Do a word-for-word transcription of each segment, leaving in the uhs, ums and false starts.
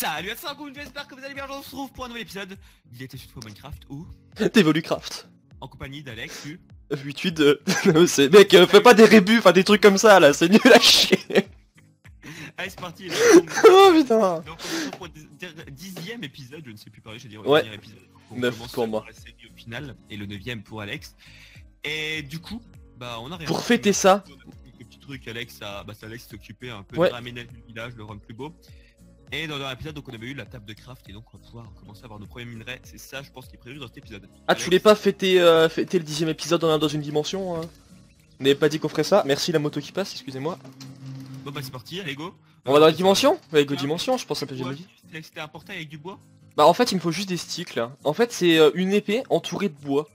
Salut à tous, j'espère que vous allez bien, on se retrouve pour un nouvel épisode. Il était sur Minecraft ou d'EvoluCraft. En compagnie d'Alex, tu... huit huit deux. Mec, euh, fais pas des rébus, enfin des trucs comme ça là, c'est nul à chier. Allez, c'est parti. Oh putain. Donc on se retrouve pour le dixième épisode, je ne sais plus parler, j'ai dit ouais. Dernier épisode. neuf pour moi. La série au final, et le neuvième pour Alex. Et du coup, bah on a rien. Pour fêter ça... Alex a, bah, Alex s'est occupé un peu ouais. de ramener le village, le rendre plus beau. Et dans l'épisode, donc on avait eu la table de craft et donc on va pouvoir commencer à avoir nos premiers minerais. C'est ça, je pense, qui est prévu dans cet épisode. Ah, Alex, tu voulais pas fêter, euh, fêter le dixième épisode dans, dans une dimension hein. On n'avait pas dit qu'on ferait ça. Merci la moto qui passe, excusez-moi. Bon bah c'est parti, allez go. On va dans la dimension. Allez go dimension, je pense un peu j'ai dit. C'était un portail avec du bois. Bah en fait il me faut juste des sticks là. En fait c'est une épée entourée de bois.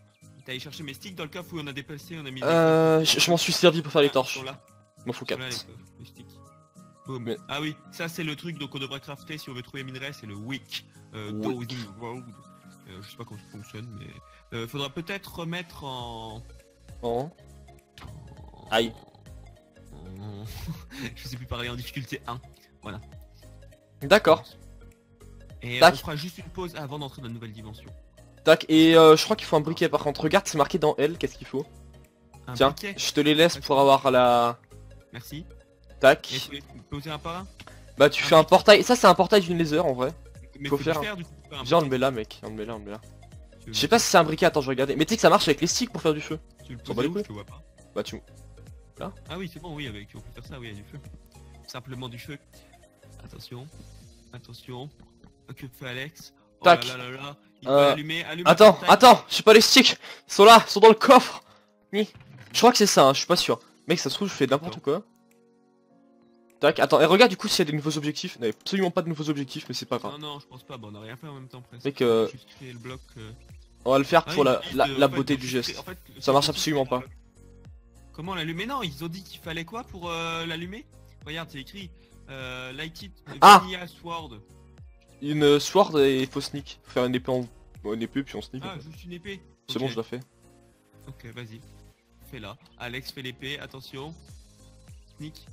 T'as allé chercher mes sticks dans le cas où on a dépassé, on a mis. Euh, des... je m'en suis servi pour faire ah, les torches. M'en fous quatre. Mais... Ah oui, ça c'est le truc donc on devrait crafter si on veut trouver les minerais, c'est le Weak Dowsing Rod. Euh, je sais pas comment ça fonctionne mais... Euh, faudra peut-être remettre en... En... en... Aïe. En... je sais plus parler en difficulté un. Voilà. D'accord. Et tac. On fera juste une pause avant d'entrer dans une nouvelle dimension. Tac, et euh, je crois qu'il faut un briquet par contre. Regarde, c'est marqué dans L, qu'est-ce qu'il faut. Un tiens, briquet. Je te les laisse pour avoir la... Merci. Tac. Et tu peux poser un par un. Bah tu un fais un portail, ça c'est un portail d'une laser en vrai. Mais faut faire, faire du coup, un... Viens on le met là mec, on le met là, on le met là. Je sais pas si c'est un briquet, attends je vais regarder. Mais tu sais que ça marche avec les sticks pour faire du feu. Tu veux le poser où, je te vois pas. Bah tu... Là. Ah oui c'est bon, oui avec, on peut faire ça, oui il y a du feu. Simplement du feu. Attention, attention. Que fait Alex? Tac. Oh là là là là. Il euh... peut allumer, allumer. Attends, attends, je sais pas les sticks. Ils sont là, ils sont dans le coffre. Oui. Je crois que c'est ça, hein, je suis pas sûr. Mec ça se trouve je fais n'importe quoi. Tac, attends, et regarde du coup s'il y a des nouveaux objectifs. Non, absolument pas de nouveaux objectifs, mais c'est pas grave. Non, non, je pense pas, bon, on a rien fait en même temps presque. Mec, euh... le bloc, euh... on va le faire ah, pour la, la, de, la beauté fait, du geste. En fait, ça marche absolument pas. Comment l'allumer? Non, ils ont dit qu'il fallait quoi pour euh, l'allumer? Regarde, c'est écrit euh, light it, ah sword. Une sword et il faut sneak. Faut faire une épée, en... une épée puis on sneak. Ah, en fait. Juste une épée. C'est okay. Bon, je la fais. Ok, vas-y. Fais-la. Alex fait l'épée, attention.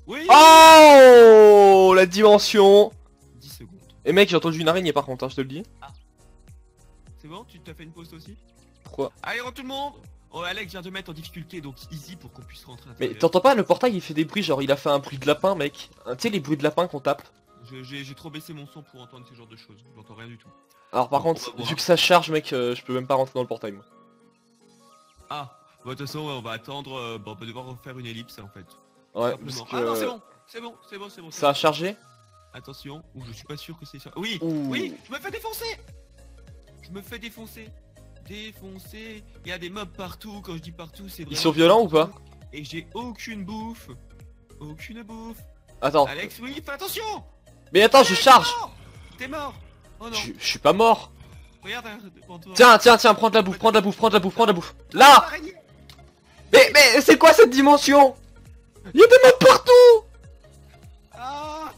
Oui. Oh la dimension dix secondes. Et mec j'ai entendu une araignée par contre hein, je te le dis ah. C'est bon tu t'as fait une pause aussi. Pourquoi? Allez rentre tout le monde. Oh Alex vient de mettre en difficulté donc easy pour qu'on puisse rentrer à. Mais t'entends pas le portail il fait des bruits genre il a fait un bruit de lapin mec hein. Tu sais les bruits de lapin qu'on tape. J'ai trop baissé mon son pour entendre ce genre de choses. J'entends rien du tout. Alors par donc, contre vu que ça charge mec euh, je peux même pas rentrer dans le portail moi. Ah bah de toute façon on va attendre euh, bah, on va devoir refaire une ellipse en fait. Ouais, parce que... Ah non c'est bon, c'est bon, c'est bon, c'est bon. Ça a chargé? Attention, ou je suis pas sûr que c'est ça. Oui, ouh. Oui, je me fais défoncer. Je me fais défoncer. Défoncer. Il y a des mobs partout, quand je dis partout c'est vrai. Ils sont violents ou pas? Et j'ai aucune bouffe. Aucune bouffe. Attends. Alex, oui, fais attention. Mais attends, je charge. T'es mort. Oh non. Je suis pas mort. Regarde devant toi. Tiens, tiens, tiens, prends de la bouffe, prends de la bouffe, prends de la bouffe, prends de la bouffe. Là. Mais mais c'est quoi cette dimension? Y'a des mobs partout! Ah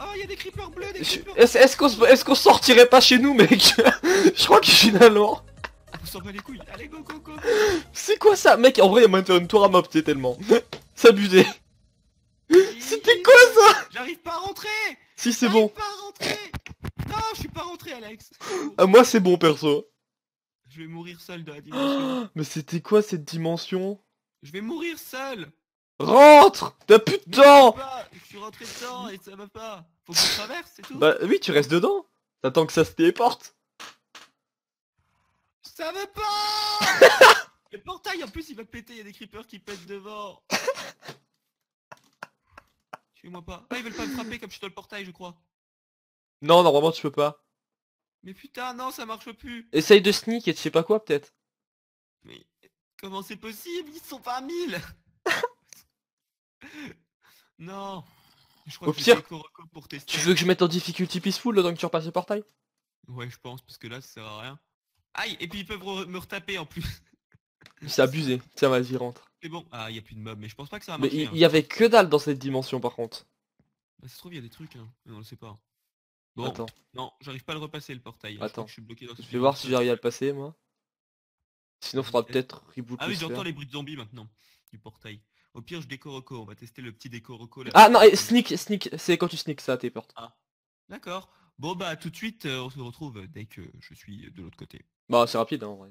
oh, y'a des creepers bleus, des creepers. Est-ce qu'on est qu'on sortirait pas chez nous mec? Je crois que finalement... On s'en bat les couilles, allez go go go. C'est quoi ça? Mec en vrai y'a moyen de faire une tour à mob t'es tellement... S'abuser. C'était quoi ça? J'arrive pas à rentrer. Si c'est bon. J'arrive pas à rentrer. Non je suis pas rentré Alex. Ah moi c'est bon perso. Je vais mourir seul de la dimension. Mais c'était quoi cette dimension? Je vais mourir seul. Rentre! T'as plus de temps! Je suis rentré dedans et ça va pas. Faut que je traverse, c'est tout. Bah oui, tu restes dedans. T'attends que ça se téléporte. Ça va pas! Le portail en plus il va péter, il y a des creepers qui pètent devant. Tuez-moi pas. Ah ils veulent pas me frapper comme je suis dans le portail je crois. Non normalement tu peux pas. Mais putain non ça marche plus. Essaye de sneak et tu sais pas quoi peut-être. Mais comment c'est possible? Ils sont pas à mille. Non. Je crois au que pire, pour tester. Tu veux que je mette en difficulty peaceful le temps que tu repasses le portail? Ouais je pense parce que là ça sert à rien. Aïe et puis ils peuvent re me retaper en plus. C'est abusé, tiens vas-y rentre. C'est bon, ah y a plus de mob mais je pense pas que ça va marcher. Mais il y, hein. y avait que dalle dans cette dimension par contre. Bah ça se trouve il y a des trucs hein, on le sait pas. Bon, attends. Non j'arrive pas à le repasser le portail. Attends, je, je suis bloqué dans ce. Je vais voir si j'arrive à le passer moi. Sinon faudra peut-être reboot. Ah oui j'entends les bruits de zombies maintenant du portail. Au pire je déco reco, on va tester le petit déco reco là. Ah non, et sneak, sneak, c'est quand tu sneak ça à tes portes. Ah. D'accord. Bon, bah, tout de suite, euh, on se retrouve dès que je suis de l'autre côté. Bah, c'est rapide, hein, en vrai.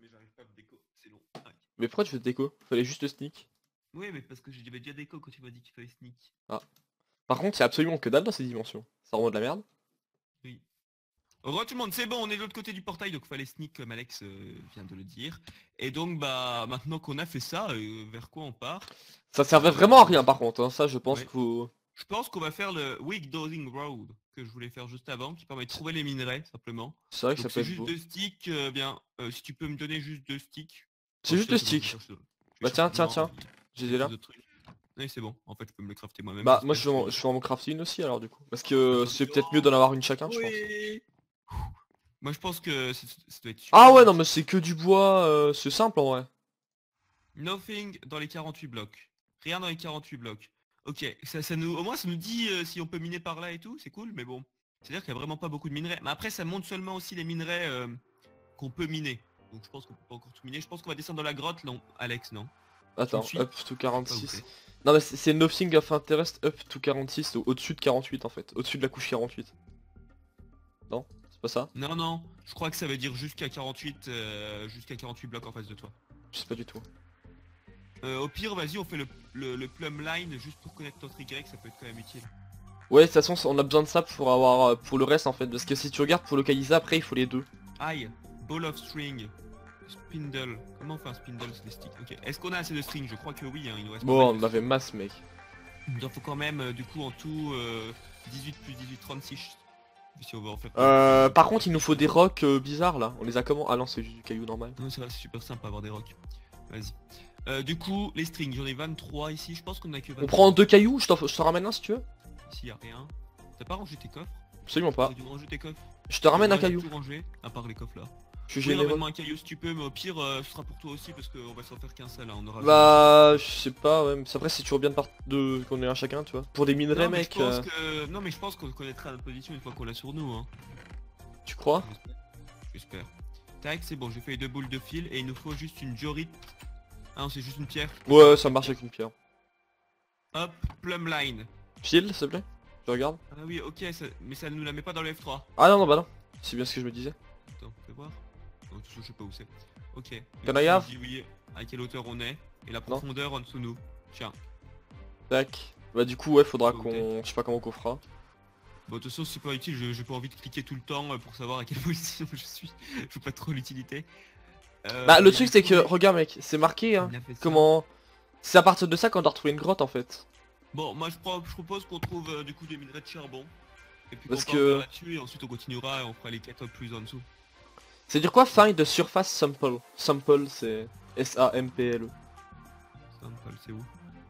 Mais j'arrive pas à me déco, c'est long. Ah. Mais pourquoi tu veux te déco? Fallait juste sneak. Oui, mais parce que j'avais déjà déco quand tu m'as dit qu'il fallait sneak. Ah. Par contre, c'est absolument que dalle dans ces dimensions. Ça rend de la merde. Oui. Re tout le monde, c'est bon, on est de l'autre côté du portail, donc fallait sneak comme Alex euh, vient de le dire. Et donc, bah, maintenant qu'on a fait ça, euh, vers quoi on part? Ça servait vraiment à rien, par contre, hein. Ça, je pense ouais. Qu'il faut... Je pense qu'on va faire le Weak Dowsing Rod que je voulais faire juste avant, qui permet de trouver les minerais simplement. C'est vrai que donc ça peut être juste beau. Deux sticks, euh, bien, euh, si tu peux me donner juste deux sticks. C'est juste deux sticks. Je, je, bah tiens, tiens, tiens, j'ai des là. Oui c'est bon, en fait je peux me le crafter moi-même. Bah moi je vais je en crafter une aussi alors du coup. Parce que euh, c'est peut-être mieux d'en avoir une chacun je oui. pense. Moi je pense que ça doit être super. Ah ouais non mais c'est que du bois, euh, c'est simple en vrai. Nothing dans les quarante-huit blocs. Rien dans les quarante-huit blocs. Ok, ça, ça nous, au moins ça nous dit euh, si on peut miner par là et tout, c'est cool, mais bon. C'est-à-dire qu'il n'y a vraiment pas beaucoup de minerais. Mais après ça montre seulement aussi les minerais euh, qu'on peut miner. Donc je pense qu'on peut pas encore tout miner. Je pense qu'on va descendre dans la grotte, non, Alex, non. Attends, up to quarante-six. Non mais c'est nothing of interest up to quarante-six, au-dessus de quarante-huit en fait. Au-dessus de la couche quarante-huit. Non, c'est pas ça? Non, non, je crois que ça veut dire jusqu'à quarante-huit, euh, jusqu'à quarante-huit blocs en face de toi. Je sais pas du tout. Euh, au pire, vas-y, on fait le, le, le plumb line juste pour connaître notre Y, ça peut être quand même utile. Ouais, de toute façon, on a besoin de ça pour avoir pour le reste en fait, parce que si tu regardes pour localiser après, il faut les deux. Aïe, ball of string, spindle. Comment on fait un spindle, c'est des sticks. Ok. Est-ce qu'on a assez de string? Je crois que oui, hein, il nous reste. Bon, on avait masse, mec. Il en faut quand même, euh, du coup, en tout, euh, dix-huit plus dix-huit, trente-six. Si on veut en faire euh, par contre, il nous faut des rocs euh, bizarres là. On les a comment? Ah non, c'est juste du caillou normal. Non, c'est super simple avoir des rocs. Vas-y. Euh, du coup, les strings, j'en ai vingt-trois ici, je pense qu'on a que vingt-trois. On prend deux cailloux, je t'en ramène un si tu veux. Ici, y a rien. T'as pas rangé tes coffres? Absolument pas. Dû ranger tes coffres. Je te ramène un caillou. Tout rangé, à part les coffres là. Je suis généreux. Ramène-moi un caillou si tu peux, mais au pire, euh, ce sera pour toi aussi parce qu'on va s'en faire qu'un seul. Hein. On aura bah, besoin. Je sais pas, ouais, mais après c'est toujours bien de part de qu'on ait un chacun, tu vois. Pour des minerais, non, mec. Euh... Que... Non, mais je pense qu'on connaîtra la position une fois qu'on l'a sur nous. Hein. Tu crois? J'espère. Tac, c'est bon, j'ai fait deux boules de fil et il nous faut juste une diorite. Ah non, c'est juste une pierre. Ouais, ça marche avec une pierre. Hop, plumb line. File, s'il te plaît. Je regarde. Ah oui, ok, ça... mais ça nous la met pas dans le F trois. Ah non, non, bah non. C'est bien ce que je me disais. Attends, fais voir. Non, je sais pas où c'est. Ok. T'en as gaffe ? Oui, à quelle hauteur on est. Et la profondeur non. En dessous de nous. Tiens. Tac. Bah du coup, ouais, faudra oh, qu'on... Je sais pas comment qu'on fera. Bon, de toute façon, c'est pas utile. J'ai pas envie de cliquer tout le temps pour savoir à quelle position je suis. Je vois pas trop l'utilité. Euh, bah le truc c'est que, regarde mec, c'est marqué hein, comment... C'est à partir de ça qu'on doit retrouver une grotte en fait. Bon, moi je, prends, je propose qu'on trouve euh, du coup des minerais de charbon. Et puis qu'on part là-dessus et ensuite on continuera et on fera les quatre plus en dessous. C'est dire quoi? Find the surface sample. Sample c'est S A M P L E. Sample c'est où?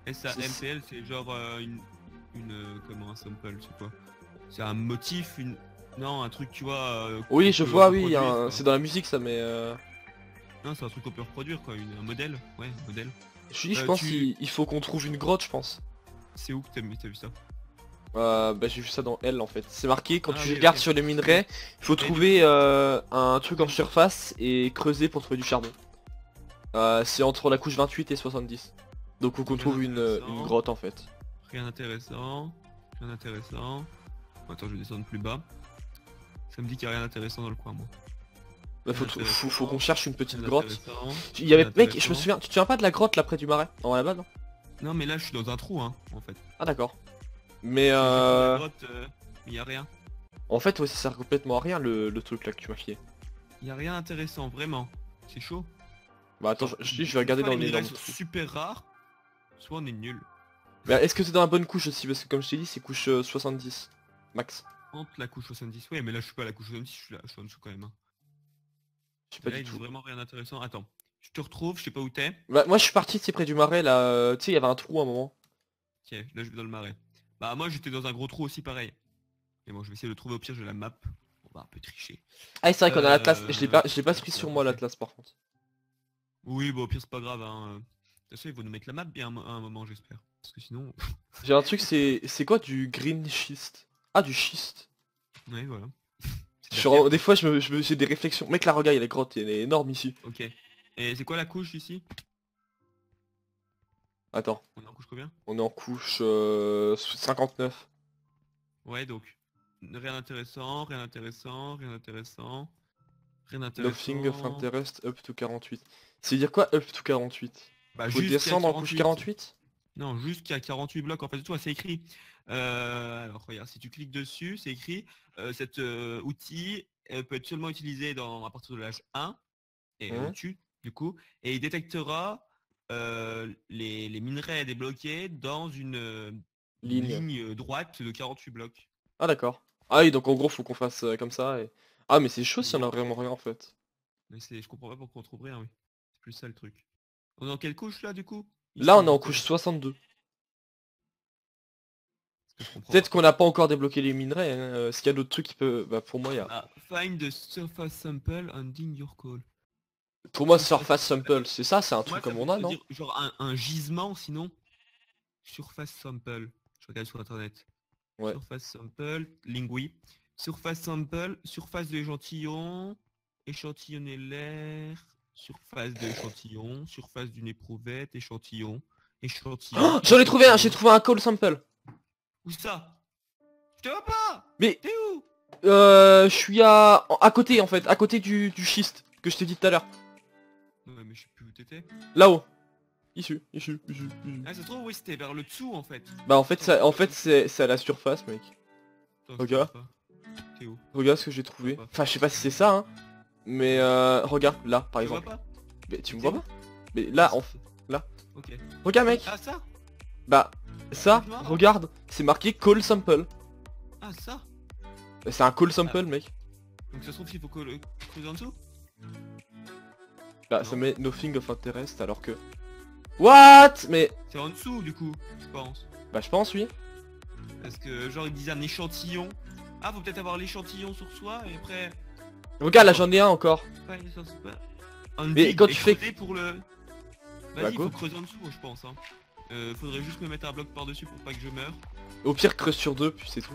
S A M P L c'est genre euh, une... une euh, comment un sample, c'est quoi? C'est un motif, une... Non, un truc tu vois... Euh, oui je vois, oui, un... c'est dans la musique ça mais... Euh... Non, c'est un truc qu'on peut reproduire quoi, une, un modèle, ouais, un modèle. Je, je euh, pense tu... qu'il il faut qu'on trouve une grotte, je pense. C'est où que t'as vu ça? euh, Bah j'ai vu ça dans L en fait. C'est marqué, quand ah, tu oui, regardes okay. Sur les minerais, il faut et trouver euh, un truc en surface et creuser pour trouver du charbon. Euh, c'est entre la couche vingt-huit et soixante-dix. Donc faut qu'on trouve une, une grotte en fait. Rien d'intéressant, rien d'intéressant. Attends, je vais descendre plus bas. Ça me dit qu'il n'y a rien d'intéressant dans le coin moi. Bah, faut faut, faut qu'on cherche une petite grotte. Il y avait mec, je me souviens, tu te souviens pas de la grotte là près du marais? En là-bas non? Non mais là je suis dans un trou hein en fait. Ah d'accord. Mais euh... La grotte, euh... il y a rien. En fait ouais ça sert complètement à rien le, le truc là que tu m'as filé. Il y a rien d'intéressant vraiment. C'est chaud. Bah attends je, je, je vais regarder dans les minerais. Soit super rare, soit on est nul. Mais est-ce que c'est dans la bonne couche aussi? Parce que comme je t'ai dit c'est couche euh, soixante-dix max. La couche soixante-dix ouais mais là je suis pas à la couche soixante-dix, je suis là, je suis en dessous quand même. Hein. Je sais pas là, du tout. Vraiment rien d'intéressant. Attends, je te retrouve, je sais pas où t'es. Bah moi je suis parti, c'est près du marais là, tu sais il y avait un trou à un moment. Ok, là je vais dans le marais. Bah moi j'étais dans un gros trou aussi pareil. Mais bon je vais essayer de le trouver au pire, j'ai la map. On va un peu tricher. Ah c'est vrai qu'on euh... a l'atlas, je l'ai pas, je l'ai pas pris sur moi l'atlas par contre. Oui bon au pire c'est pas grave hein. De toute façon ils vont nous mettre la map bien à un moment j'espère. Parce que sinon... J'ai un truc c'est... C'est quoi du green schist? Ah du schiste. Oui voilà. Je, des fois je me, je me, j'ai des réflexions. Mec là regarde il y a les grottes, elle est énorme ici. Ok. Et c'est quoi la couche ici? Attends. On est en couche combien? On est en couche euh, cinquante-neuf. Ouais donc. Rien d'intéressant, rien d'intéressant, rien d'intéressant. Rien d'intéressant. Nothing of interest up to quarante-huit. C'est dire quoi up to quarante-huit? Bah, faut descendre en couche quarante-huit? Non, jusqu'à quarante-huit blocs, en fait, de toi, c'est écrit. Euh, alors, regarde, si tu cliques dessus, c'est écrit. Euh, cet euh, outil euh, peut être seulement utilisé dans, à partir de l'âge un, et mmh. au-dessus, du coup, et il détectera euh, les, les minerais débloqués dans une euh, ligne. ligne droite de quarante-huit blocs. Ah, d'accord. Ah oui, donc en gros, faut qu'on fasse euh, comme ça. Et... Ah, mais c'est chaud si on a vraiment rien, en fait. Mais je comprends pas pourquoi on trouve rien, oui. C'est plus ça, le truc. On est en quelle couche, là, du coup ? Là on est en couche soixante-deux. Peut-être qu'on n'a pas encore débloqué les minerais, hein. euh, Est-ce qu'il y a d'autres trucs qui peuvent... Bah pour moi il y a... Ah, find the surface sample and ding your call. Pour moi surface sample, c'est ça, c'est un truc comme on a, non? Genre un, un gisement sinon. Surface sample, je regarde sur internet. Ouais. Surface sample, lingui. Surface sample, surface de l'échantillon, échantillonner l'air... Surface de échantillon, surface d'une éprouvette, échantillon, échantillon... Oh, j'en ai trouvé un, j'ai trouvé un call sample. Où ça? Je te vois pas. Mais... T'es où? Euh... Je suis à... à côté en fait, à côté du, du schiste que je t'ai dit tout à l'heure. Ouais mais je sais plus où t'étais. Là-haut. Issu, issu, issu, issu. Ah ça se trouve oui c'était vers le dessous en fait. Bah en fait ça, en fait c'est à la surface mec. Attends, regarde. T'es où? Regarde ce que j'ai trouvé. Enfin je sais pas si c'est ça hein. Mais euh, regarde, là par exemple. Tu me vois pas? Mais tu me vois pas? Mais là, en fait, là. Ok. Regarde mec. Ah ça? Bah, ça, regarde, c'est marqué call sample. Ah ça? C'est un call sample ah. mec. Donc ça se trouve qu'il faut call... creuser en dessous? Bah non. Ça met nothing of interest alors que... What? Mais... C'est en dessous du coup, je pense. Bah je pense oui. Parce que genre il disait un échantillon. Ah faut peut-être avoir l'échantillon sur soi et après... Regarde là j'en ai un encore. Mais quand tu fais pour le... Vas-y faut creuser en dessous je pense hein. euh, Faudrait juste me mettre un bloc par dessus pour pas que je meure. Au pire creuse sur deux puis c'est tout.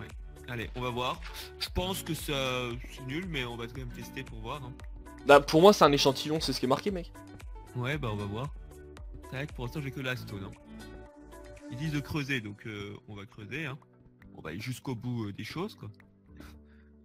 Ouais. Allez on va voir. Je pense que ça c'est nul mais on va quand même tester pour voir hein. Là pour moi c'est un échantillon c'est ce qui est marqué mec. Ouais bah on va voir. Tac pour l'instant j'ai que la stone hein. Ils disent de creuser donc euh, on va creuser hein. On va aller jusqu'au bout euh, des choses quoi.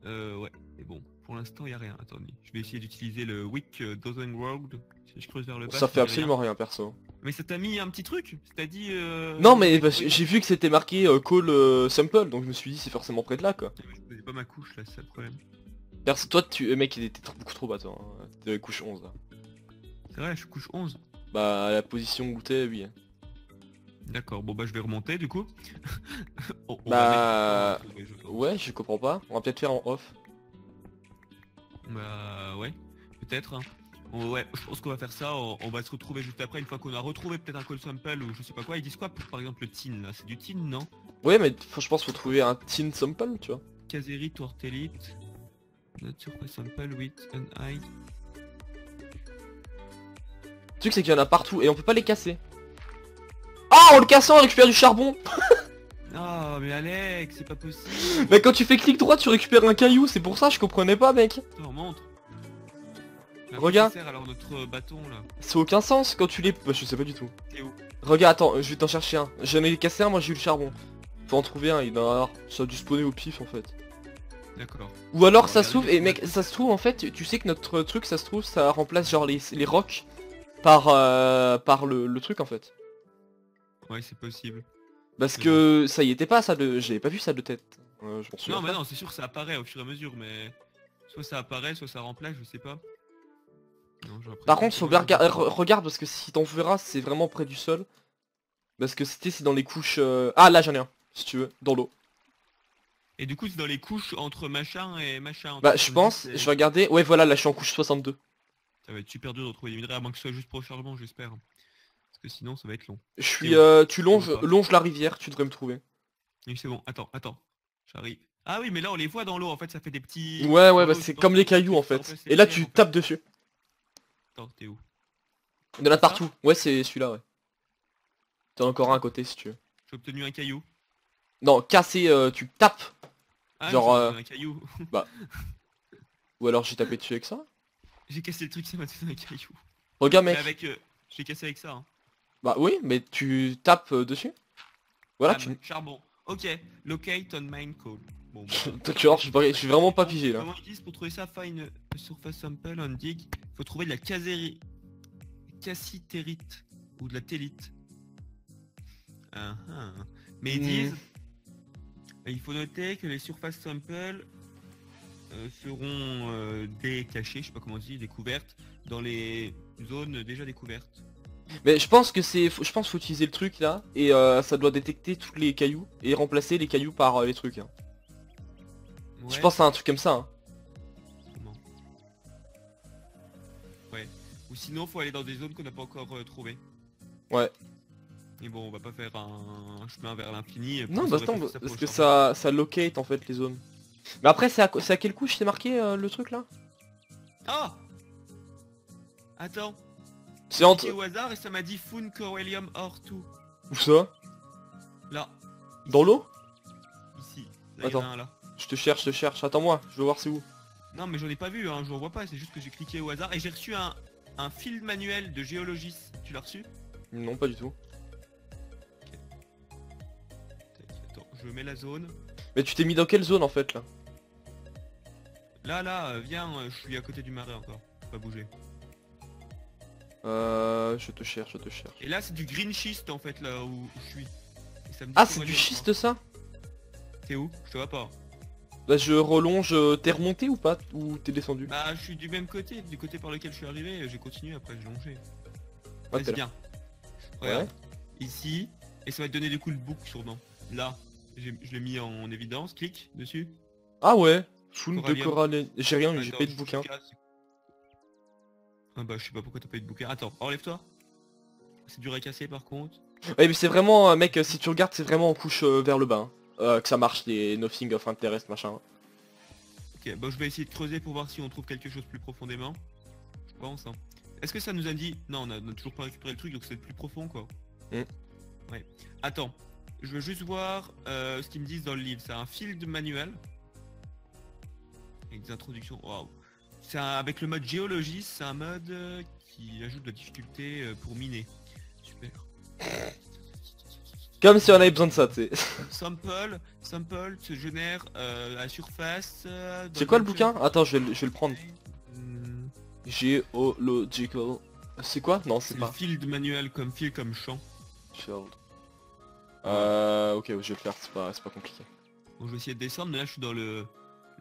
Euh ouais, mais bon, pour l'instant il a rien, attendez. Je vais essayer d'utiliser le Weak Dowsing Rod. Si je creuse vers le bas. Ça fait absolument rien. rien perso. Mais ça t'a mis un petit truc, t'as dit euh... Non mais bah, j'ai vu que c'était marqué euh, call euh, sample, donc je me suis dit c'est forcément près de là quoi. Mais je faisais pas ma couche là, c'est ça le problème. Perso toi tu euh, mec il était beaucoup trop bas toi, hein. T'es couche onze là. C'est vrai, je suis couche onze. Bah à la position où t'es oui. D'accord, bon bah je vais remonter du coup. on, on bah... Mettre... Ouais, je comprends pas. On va peut-être faire en off. Bah ouais, peut-être. Hein. On... Ouais, je pense qu'on va faire ça. On... on va se retrouver juste après, une fois qu'on a retrouvé peut-être un call sample ou je sais pas quoi. Ils disent quoi pour, par exemple le tin là? C'est du tin non? Ouais, mais je pense qu'il faut trouver un tin sample, tu vois. Casiterite or telite. Not surface sample with an eye. Le truc c'est qu'il y en a partout et on peut pas les casser. Ah en le cassant on récupère du charbon. Ah oh, mais Alex c'est pas possible. Mais quand tu fais clic droit tu récupères un caillou, c'est pour ça je comprenais pas mec. On montre. Regarde sert, alors notre bâton là. C'est aucun sens quand tu les... Bah, je sais pas du tout. Où? Regarde attends je vais t'en chercher un. J'en ai cassé un moi j'ai eu le charbon. Faut en trouver un, il en a... ça a dû spawner au pif en fait. D'accord. Ou alors on ça se trouve, et mec ça se trouve en fait tu sais que notre truc ça se trouve ça remplace genre les, les rocs par, euh, par le, le truc en fait. Ouais c'est possible. Parce que ça y était pas ça de... J'avais pas vu ça de tête. Euh, je pense non mais pas. Non c'est sûr que ça apparaît au fur et à mesure mais... Soit ça apparaît, soit ça remplace, je sais pas. Non, par contre faut bien regarder regarde parce que si t'en verras c'est vraiment près du sol. Parce que c'était c'est dans les couches... Euh... Ah là j'en ai un, si tu veux, dans l'eau. Et du coup c'est dans les couches entre machin et machin. Bah je pense, je vais regarder... Ouais voilà là je suis en couche soixante-deux. Ça va être super dur de retrouver des minerais à moins que ce soit juste pour le chargement j'espère. Que sinon ça va être long. Je suis euh, tu longes longe la rivière, tu devrais me trouver. Oui c'est bon, attends, attends, j'arrive. Ah oui mais là on les voit dans l'eau en fait, ça fait des petits... Ouais ouais bah c'est comme les cailloux en fait. Et là tu tapes dessus. Attends, t'es où? Il y en a partout, ouais c'est celui-là ouais. T'en as encore un à côté si tu veux. J'ai obtenu un caillou. Non, casser, euh, tu tapes. Ah, genre euh... un caillou. Bah. Ou alors j'ai tapé dessus avec ça. J'ai cassé le truc, ça m'a donné un caillou. Regarde mec. Avec, euh, j'ai cassé avec ça hein. Bah oui, mais tu tapes euh, dessus. Voilà, ah, tu... Charbon. Ok, locate on main call. Bon, bah, tu vois, je, je suis vraiment pas pigé là. Comment je dis, pour trouver ça, find surface sample on dig, faut trouver de la casérie, casiterite ou de la telite. Uh -huh. Mais ils mmh. disent, il faut noter que les surfaces sample euh, seront euh, décachées, je sais pas comment on dit, découvertes dans les zones déjà découvertes. Mais je pense que c'est, je pense faut utiliser le truc là et euh, ça doit détecter tous les cailloux et remplacer les cailloux par euh, les trucs. Hein. Ouais. Je pense à un truc comme ça. Hein. Non. Ouais. Ou sinon faut aller dans des zones qu'on n'a pas encore euh, trouvées. Ouais. Mais bon, on va pas faire un, un chemin vers l'infini. Non, bah attends, parce que ça, ça locate en fait les zones. Mais après, c'est à, à quelle couche c'est marqué euh, le truc là? Ah oh attends. C'est entre... au hasard et ça m'a dit Found Corallium ore tout. Où ça? Là. Ici. Dans l'eau? Ici. Là, attends. Y en a un, là. Je te cherche, je te cherche. Attends-moi, je veux voir c'est où. Non mais j'en ai pas vu, hein, je vois pas, c'est juste que j'ai cliqué au hasard et j'ai reçu un, un field manuel de géologiste. Tu l'as reçu? Non, pas du tout. Okay. Attends, je mets la zone. Mais tu t'es mis dans quelle zone en fait là? Là, là, viens, je suis à côté du marais encore. Faut pas bouger. Euh... Je te cherche, je te cherche. Et là c'est du green schist en fait là où je suis. Et ça me dit ah c'est du schiste ça? T'es où? Je te vois pas. Bah je relonge, t'es remonté ou pas? Ou t'es descendu? Bah je suis du même côté, du côté par lequel je suis arrivé, j'ai continué après j'ai longé. Ah, c'est bien. Regarde. Ouais. Ici, et ça va te donner du coup le bouc sûrement. Là, je l'ai mis en évidence, clique dessus. Ah ouais, Found de Corallium. J'ai rien, j'ai pas de bouquin. Ah bah je sais pas pourquoi t'as pas eu de bouquin. Attends, enlève-toi. C'est dur à casser par contre. Ouais mais c'est vraiment, mec, si tu regardes c'est vraiment en couche euh, vers le bas hein, euh, que ça marche, les nothing of interest machin. Ok, bah je vais essayer de creuser pour voir si on trouve quelque chose plus profondément. Je pense hein. Est-ce que ça nous a dit... Non, on a, on a toujours pas récupéré le truc donc c'est plus profond quoi. Mm. Ouais. Attends, je veux juste voir euh, ce qu'ils me disent dans le livre. C'est un field manuel. Avec des introductions, waouh. C'est avec le mode géologiste, c'est un mode qui ajoute de la difficulté pour miner. Super. Comme si on avait besoin de ça, tu sais. Sample, sample se génère euh, à la surface. Euh, c'est quoi le bouquin? Attends, je vais, je vais le prendre. Hmm. Geological. C'est quoi? Non, c'est pas. Field manuel comme field comme champ. Field. Euh, ok, je vais le faire, c'est pas, pas compliqué. Bon, je vais essayer de descendre, mais là je suis dans le...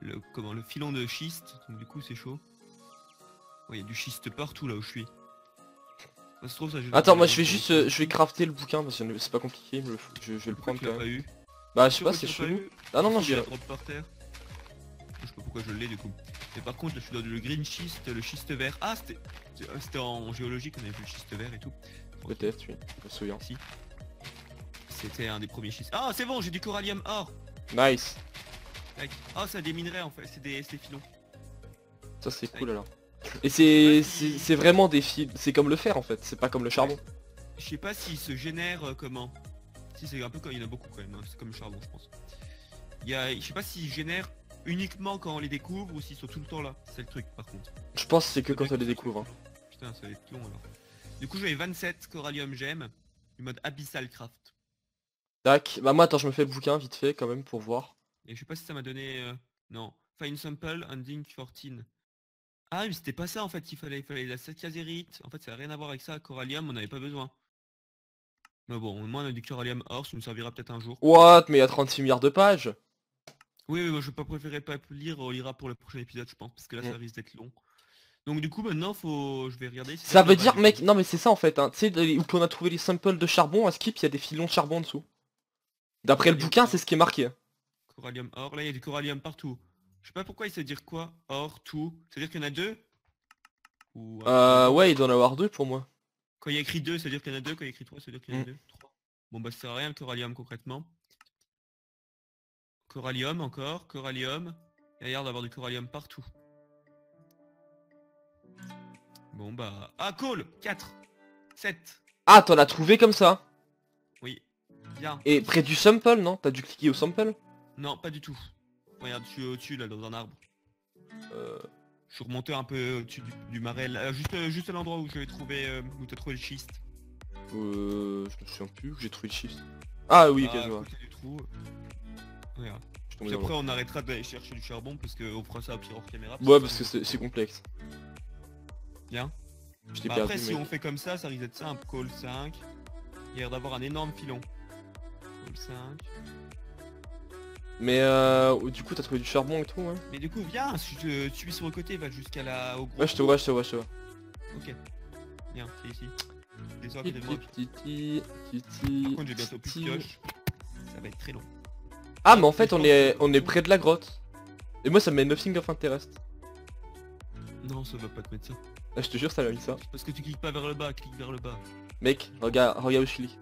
Le, comment, le filon de schiste, donc du coup c'est chaud. Il oh, y a du schiste partout là où je suis. Ça se trouve, ça, attends, moi je vais juste, euh, je vais crafter le bouquin parce que c'est pas compliqué, mais je, je vais le prendre quand même. Eu. Bah je sais pas, c'est chelou. Ah non non, je vais... Je sais pas pourquoi je l'ai du coup. Mais par contre, là, je suis dans le green schiste, le schiste vert. Ah c'était en géologie qu'on avait vu le schiste vert et tout. Peut-être, oui, je me souviens. Si. C'était un des premiers schistes. Ah c'est bon, j'ai du corallium or. Nice. Oh ça a des minerais en fait, c'est des, des filons. Ça c'est cool alors. Et c'est si... vraiment des fils, c'est comme le fer en fait, c'est pas comme le charbon. Je sais pas s'il se génère euh, comment. Si c'est un peu comme il y en a beaucoup quand même, hein. C'est comme le charbon je pense. A... Je sais pas s'ils génèrent uniquement quand on les découvre ou s'ils sont tout le temps là, c'est le truc par contre. Je pense c'est que quand on les découvre. Hein. Putain ça va être long alors. Du coup j'avais vingt-sept Corallium Gem, du mode Abyssal Craft. Tac, bah moi attends je me fais le bouquin vite fait quand même pour voir. Et je sais pas si ça m'a donné... Euh... Non. Find sample, ending quatorze. Ah mais c'était pas ça en fait qu'il fallait, il fallait la casérite. En fait ça n'a rien à voir avec ça, Corallium on n'avait pas besoin. Mais bon, au moins on a du Corallium ore, ça nous servira peut-être un jour. What? Mais il y a trente-six milliards de pages. Oui mais moi je pas préférer pas lire, on lira pour le prochain épisode je pense, parce que là mm. ça risque d'être long. Donc du coup maintenant faut... Je vais regarder si... Ça, ça veut dire mec, non mais c'est ça en fait, hein. Tu sais où on a trouvé les samples de charbon, à Skip il y a des filons de charbon en dessous. D'après le bouquin c'est ce qui est marqué. Corallium or, là il y a du corallium partout. Je sais pas pourquoi il sait dire quoi, or, tout. C'est-à-dire qu'il y en a deux ou... Euh ouais il doit en avoir deux pour moi. Quand il y a écrit deux, c'est-à-dire qu'il y en a deux, quand il y a écrit trois, c'est-à-dire qu'il y en a mm. deux. Trois. Bon bah ça sert à rien le corallium concrètement. Corallium encore, corallium. Il y a l'air d'avoir du corallium partout. Bon bah... Ah cool, quatre, sept. Ah t'en as trouvé comme ça? Oui, bien. Et près du sample non? T'as dû cliquer au sample? Non, pas du tout. Regarde, je suis au-dessus là, dans un arbre. Euh... Je suis remonté un peu au-dessus du, du marais, là, juste, juste à l'endroit où j'avais trouvé, euh, où t'as trouvé le schiste. Euh... Je me souviens plus où j'ai trouvé le schiste. Ah oui, ah, ok, je vois. Du trou. Regarde. Puis après on arrêtera d'aller chercher du charbon parce qu'on fera ça à pire hors caméra. Parce ouais parce que c'est complexe. Bien. Je bah perdu, après mais... si on fait comme ça, ça risque d'être simple. Coal cinq. Il y a l'air d'avoir un énorme filon. Coal cinq. Mais euh, du coup t'as trouvé du charbon et tout hein. Mais du coup viens, je te suis sur le côté, va jusqu'à la... Au gros ouais je te vois, je te vois, je te vois. Ok. Bien, c'est ici. Désolé, moi. Par contre j'ai bientôt plus de pioche. Ça va être très long. Ah mais en fait on est on est près de la grotte. Et moi ça me met nothing of interest. Non ça va pas te mettre ça. Ah, je te jure ça m'a mis ça. Parce que tu cliques pas vers le bas, clique vers le bas. Mec, regarde, regarde où je clique.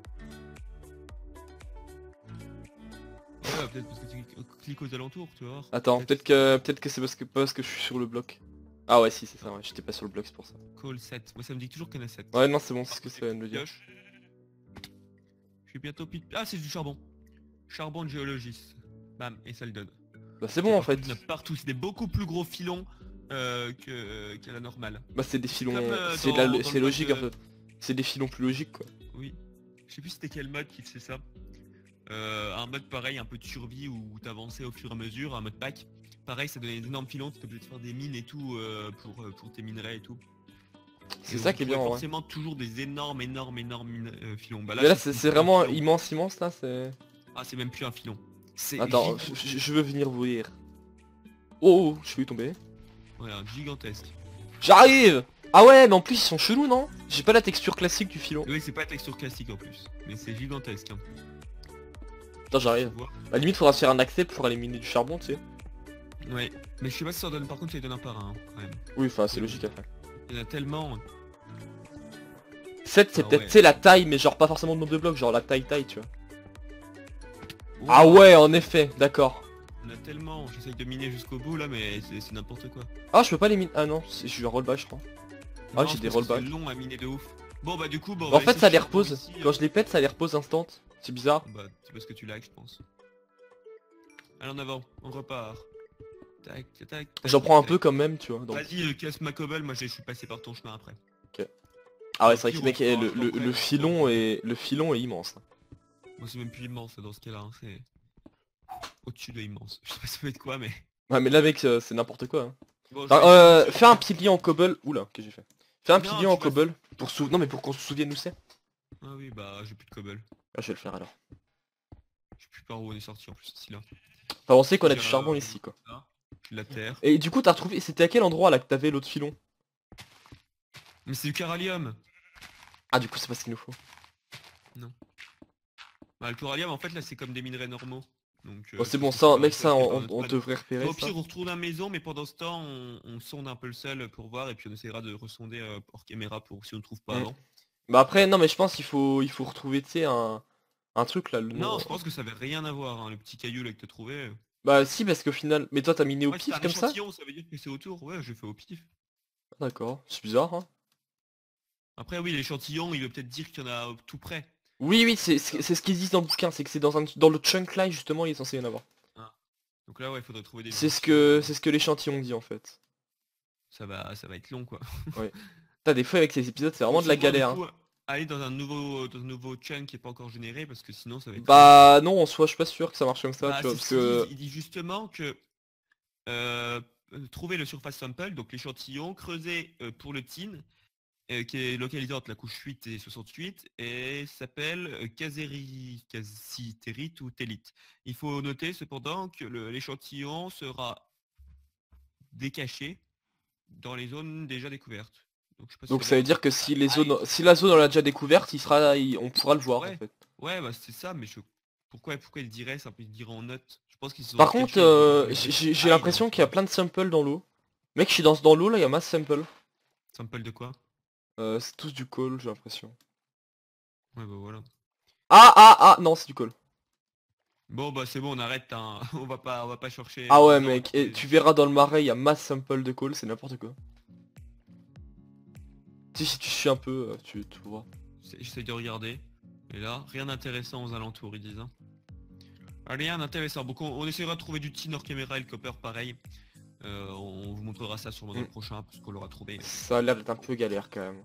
Ouais peut-être parce que tu cliques aux alentours tu vois. Attends, peut-être que peut-être que c'est parce que parce que je suis sur le bloc. Ah ouais si c'est ça, ouais, j'étais pas sur le bloc c'est pour ça. Call sept, moi ça me dit toujours qu'il y en a sept. Ouais non c'est bon, c'est ce que ça vient de me dire. Je suis bientôt pit. Ah c'est du charbon. Charbon de géologiste, bam, et ça le donne. Bah c'est bon en fait. Partout, c'est des beaucoup plus gros filons euh, que, que la normale. Bah c'est des filons, c'est euh, logique de... un peu. C'est des filons plus logiques quoi. Oui, je sais plus c'était quel mode qui faisait ça. Euh, un mode pareil, un peu de survie où t'avançais au fur et à mesure, un mode pack. Pareil, ça donnait des énormes filons, t'étais obligé de faire des mines et tout euh, pour, euh, pour tes minerais et tout. C'est ça qui est bien en vrai. Forcément toujours des énormes, énormes, énormes euh, filons. Bah là, là c'est vraiment immense, immense là, c'est... Ah c'est même plus un filon. Attends, je, je veux venir vous rire. Oh, oh, je suis tombé. Ouais, un gigantesque. J'arrive. Ah ouais, mais en plus ils sont chelous non? J'ai pas la texture classique du filon. Oui, c'est pas la texture classique en plus. Mais c'est gigantesque. Hein. Attends, j'arrive. À la limite, faudra se faire un accès pour aller miner du charbon, tu sais. Ouais, mais je sais pas si ça en donne par contre, ça les donne un par un. Hein, quand même. Oui, enfin, c'est logique à faire. Il y en a tellement... sept, c'est ah, peut-être ouais. La taille, mais genre pas forcément le nombre de blocs, genre la taille-taille, tu vois. Ouh. Ah ouais en effet, d'accord. On a tellement, j'essaye de miner jusqu'au bout là mais c'est n'importe quoi. Ah je peux pas les miner, ah non, je suis un rollback je crois. Ah j'ai des rollbacks. C'est long à miner de ouf. Bon bah du coup bon. En fait ça les repose, ici, quand euh... je les pète ça les repose instant. C'est bizarre. Bah c'est parce que tu lags je pense. Allez en avant, on repart. Tac tac tac. J'en prends un peu quand même tu vois. Vas-y casse ma cobble, moi je suis passé par ton chemin après. Ok. Ah ouais c'est vrai que mec le filon est. Le filon est immense. Moi c'est même plus immense dans ce cas là, hein. C'est au-dessus de immense. Je sais pas ça peut être quoi mais... Ouais mais là mec euh, c'est n'importe quoi hein. Bon, enfin, euh, fais un petit lien en cobble, oula que j'ai fait. Fais un petit lien en cobble, pour sou... non mais pour qu'on se souvienne où c'est. Ah oui bah j'ai plus de cobble. Ah je vais le faire alors. Je sais plus par où on est sorti en plus ici là. Enfin on sait qu'on a du charbon euh, ici quoi. Là, la terre. Et du coup t'as retrouvé, c'était à quel endroit là que t'avais l'autre filon? Mais c'est du Corallium. Ah du coup c'est pas ce qu'il nous faut. Non. Bah le Corallium en fait là c'est comme des minerais normaux. Donc, euh, oh, c'est bon ça mec ça on, on devrait repérer ça. Au pire on retourne à la maison mais pendant ce temps on, on sonde un peu le sol pour voir et puis on essaiera de resonder euh, hors caméra pour si on ne trouve pas mmh. avant. Bah après non mais je pense qu'il faut il faut retrouver tu sais un, un truc là le nom. Non je pense que ça avait rien à voir hein, le petit caillou là que t'as trouvé. Bah si parce qu'au final mais toi t'as miné au ouais, pif comme ça. Ça veut dire que c'est autour ouais j'ai fait au pif. D'accord c'est bizarre hein. Après oui l'échantillon il veut peut-être dire qu'il y en a tout près. Oui oui c'est ce qu'ils disent dans le bouquin, c'est que c'est dans un dans le chunk line justement il est censé y en avoir. Ah. Donc là ouais il faudrait trouver des. C'est ce que c'est ce que l'échantillon dit en fait. Ça va ça va être long quoi. Ouais. T'as des fois avec ces épisodes c'est vraiment de la galère. Coup, hein. Aller dans un nouveau dans un nouveau chunk qui est pas encore généré parce que sinon ça va être. Bah non en soi je suis pas sûr que ça marche comme ça bah, tu vois parce que. Il dit justement que euh, trouver le surface sample donc l'échantillon creuser euh, pour le tin. Euh, qui est localisé entre la couche huit et soixante-huit et s'appelle casiterite ou telite. Il faut noter cependant que l'échantillon sera décaché dans les zones déjà découvertes. Donc, je sais pas si donc ça veut dire que si les zones, ah, si la zone on l'a déjà découverte, il sera, il, on pourra le voir. Ouais, en fait. Ouais bah c'est ça, mais je... pourquoi, pourquoi il dirait ça, il dirait en note. Je pense qu'ils sont. Par contre, euh, j'ai l'impression qu'il y a plein de samples dans l'eau. Mec, je suis dans, dans l'eau là, il y a masse sample. Sample de quoi? Euh, c'est tous du coal j'ai l'impression. Ouais bah voilà. Ah ah ah non c'est du coal. Bon bah c'est bon on arrête hein. on va pas on va pas chercher. Ah ouais non, mec et tu verras dans le marais il y a masse sample de coal c'est n'importe quoi. Tu sais si tu suis un peu tu, tu vois. J'essaie de regarder et là rien d'intéressant aux alentours ils disent. Hein. Rien d'intéressant donc on, on essaiera de trouver du tin hors caméra et le copper pareil. Euh, on vous montrera ça sûrement dans le mmh. prochain parce qu'on l'aura trouvé. Ça a l'air d'être un peu galère quand même.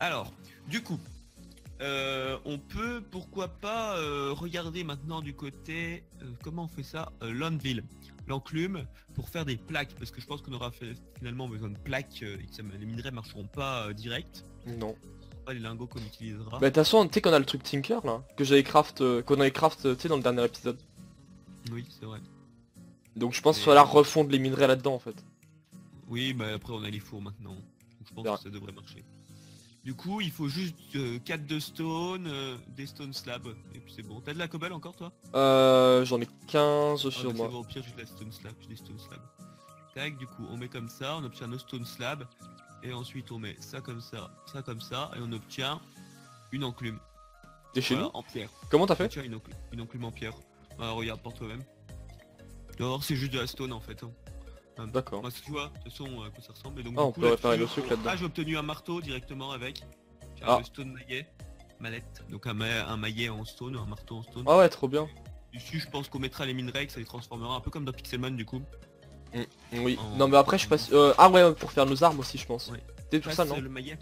Alors, du coup, Euh, on peut, pourquoi pas, euh, regarder maintenant du côté, euh, comment on fait ça, euh, l'anvil, l'enclume, pour faire des plaques, parce que je pense qu'on aura fait, finalement besoin de plaques, euh, et que ça, les minerais ne marcheront pas euh, direct. Non. Pas les lingots qu'on utilisera. Bah de toute façon, tu sais qu'on a le truc Tinker, là, que j'avais craft, euh, qu'on avait craft, tu sais, dans le dernier épisode. Oui, c'est vrai. Donc je pense qu'il faudra refondre les minerais là-dedans, en fait. Oui, bah après on a les fours maintenant, donc je pense que ça devrait marcher. Du coup, il faut juste euh, quatre de stone, euh, des stone slabs, et puis c'est bon. T'as de la cobble encore, toi? Euh, j'en ai quinze ah, sur moi. C'est bon, au pire, j'ai de la stone slab, j'ai des stone slabs. Tac, du coup, on met comme ça, on obtient nos stone slabs, et ensuite on met ça comme ça, ça comme ça, et on obtient une enclume. T'es chez nous ? En pierre. Comment t'as fait ? Une enclume, une enclume en pierre. Ah, regarde par toi-même. D'abord, c'est juste de la stone, en fait. Hein. D'accord. Moi, tu vois, de toute façon, à quoi ça ressemble. Et donc, ah, du coup, on peut réparer le truc là-dedans. Ah, j'ai obtenu un marteau directement avec. J'ai ah. un stone maillet, mallette. Donc un, ma un maillet en stone, un marteau en stone. Ah ouais, trop bien. Dessus, je pense qu'on mettra les minerais, que ça les transformera un peu comme dans Pixelmon, du coup. Mmh. Oui. En... Non, mais après, je passe. Euh... Ah ouais, pour faire nos armes aussi, je pense. Ouais. C'est tout ça, non? Le maillet.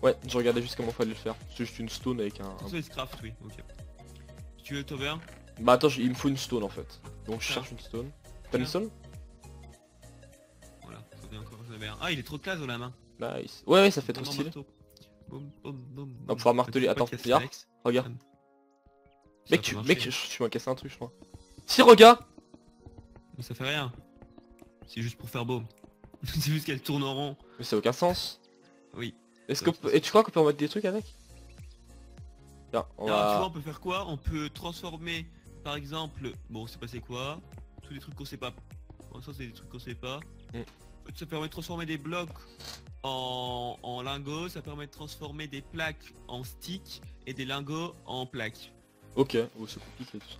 Ouais, je regardais juste comment fallait le faire. C'est juste une stone avec un. C'est un... craft, oui. Ok. Tu veux le tover? Bah attends, il me faut une stone en fait. Donc je ah. cherche une stone. T'as une stone? Ah, il est trop de classe dans la main. Nice. Ouais, ouais, ça fait trop stylé. Boum, boum, boum, on va pouvoir marteler. Attends, regarde. Regarde. Mec, tu, mec, je, je m'as cassé un truc, je crois. Si, regarde. Mais ça fait rien. C'est juste pour faire beau. C'est juste qu'elle tourne en rond. Mais ça a aucun sens. Oui. Est-ce que et tu crois qu'on peut en mettre des trucs avec? Là, on va... Tu vois, on peut faire quoi? On peut transformer, par exemple. Bon, c'est passé quoi? Tous les trucs qu'on sait pas. Pour l'instant, c'est des trucs qu'on sait pas. Mm. Ça permet de transformer des blocs en, en lingots, ça permet de transformer des plaques en sticks et des lingots en plaques. Ok, oh, c'est compliqué tout ça.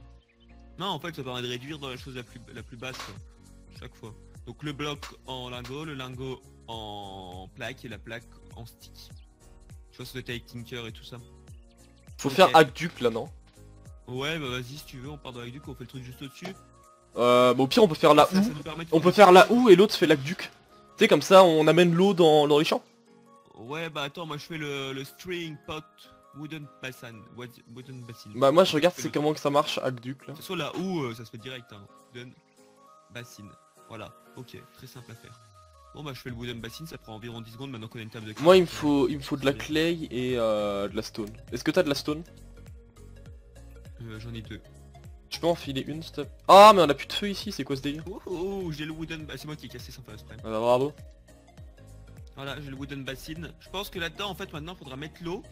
Non, en fait ça permet de réduire dans la chose la plus, la plus basse chaque fois. Donc le bloc en lingots, le lingot en plaque et la plaque en stick. Je vois, c'était avec Tinker et tout ça. Faut okay. faire acduc là, non? Ouais, bah vas-y, si tu veux, on part de l'acduc, on fait le truc juste au-dessus. Euh, bah au pire on peut faire la houe, on peut faire la houe et l'autre fait l'acduc. Tu sais, comme ça on amène l'eau dans, dans les champs. Ouais bah attends, moi je fais le, le string pot wooden bassin. Wooden bassin. Bah moi je regarde c'est comment que ça marche acduc là. De toute façon la houe ça se fait direct hein. Wooden bassin. Voilà, ok, très simple à faire. Bon bah je fais le wooden bassin, ça prend environ dix secondes maintenant qu'on a une table de clay. Moi il me faut il me faut de la clay et euh, de la stone. Est-ce que t'as de la stone? euh, J'en ai deux. Je peux enfiler une step. Ah mais on a plus de feu ici, c'est quoi ce délire? Oh, oh, oh j'ai le wooden... Ah, c'est moi qui ai cassé sans faire exprès. Ah bah bravo. Voilà, j'ai le wooden bassin. Je pense que là-dedans en fait maintenant faudra mettre l'eau.